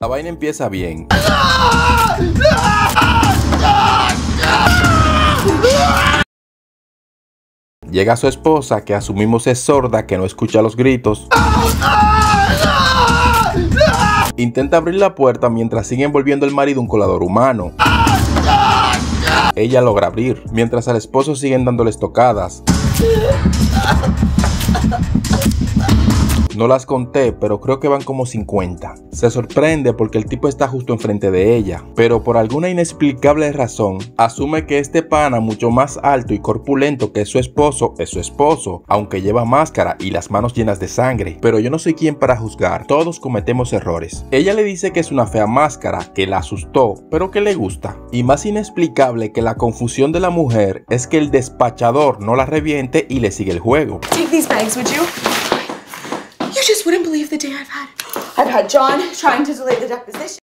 La vaina empieza bien. Llega su esposa, que asumimos es sorda, que no escucha los gritos. Intenta abrir la puerta mientras sigue envolviendo al marido un colador humano. Ella logra abrir, mientras al esposo siguen dándole estocadas. No las conté, pero creo que van como 50. Se sorprende porque el tipo está justo enfrente de ella, pero por alguna inexplicable razón, asume que este pana mucho más alto y corpulento que es su esposo, aunque lleva máscara y las manos llenas de sangre. Pero yo no soy quien para juzgar, todos cometemos errores. Ella le dice que es una fea máscara, que la asustó, pero que le gusta. Y más inexplicable que la confusión de la mujer es que el despachador no la reviente y le sigue el juego. Take these bags, would you? You just wouldn't believe the day I've had John trying to delay the deposition.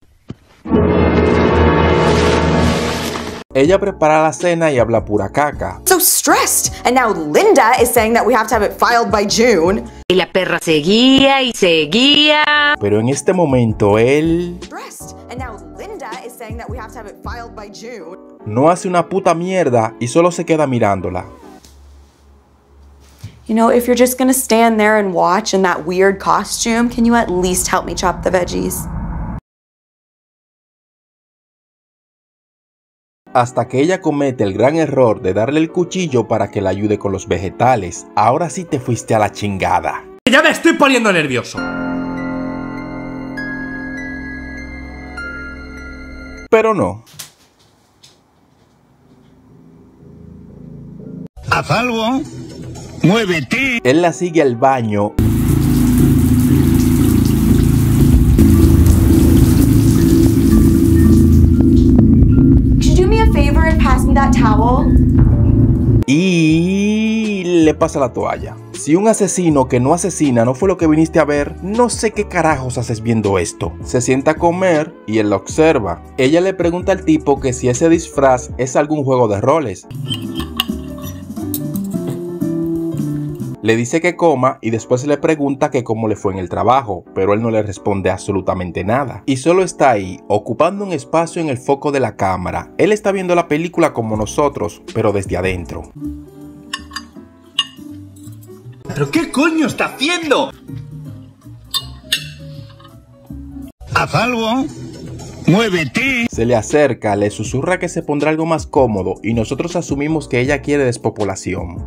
Ella prepara la cena y habla pura caca. So stressed, and now Linda is saying that we have to have it filed by June. Y la perra seguía y seguía. Pero en este momento él stressed, and now Linda is saying that we have to have it filed by June. No hace una puta mierda y solo se queda mirándola. You know, if you're just gonna stand there and watch in that weird costume, can you at least help me chop the veggies? Hasta que ella comete el gran error de darle el cuchillo para que la ayude con los vegetales. Ahora sí te fuiste a la chingada. ¡Ya me estoy poniendo nervioso! Pero no. ¿Haz algo? ¡Muévete! Él la sigue al baño. Y le pasa la toalla. Si un asesino que no asesina no fue lo que viniste a ver, no sé qué carajos haces viendo esto. Se sienta a comer y él la observa. Ella le pregunta al tipo que si ese disfraz es algún juego de roles. Le dice que coma y después le pregunta que cómo le fue en el trabajo, pero él no le responde absolutamente nada. Y solo está ahí, ocupando un espacio en el foco de la cámara. Él está viendo la película como nosotros, pero desde adentro. ¿Pero qué coño está haciendo? ¿Haz algo? ¡Muévete! Se le acerca, le susurra que se pondrá algo más cómodo y nosotros asumimos que ella quiere despopulación.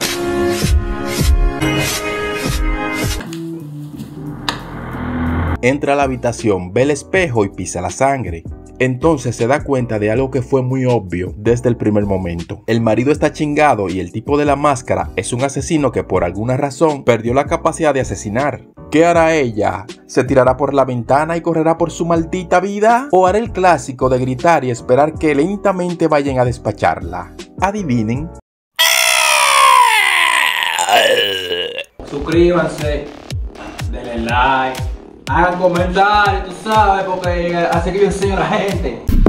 Entra a la habitación, ve el espejo y pisa la sangre. Entonces se da cuenta de algo que fue muy obvio desde el primer momento. El marido está chingado y el tipo de la máscara es un asesino que por alguna razón perdió la capacidad de asesinar. ¿Qué hará ella? ¿Se tirará por la ventana y correrá por su maldita vida? ¿O hará el clásico de gritar y esperar que lentamente vayan a despacharla? Adivinen. Suscríbanse, denle like, hagan comentarios, tú sabes, porque así que yo enseño a la gente.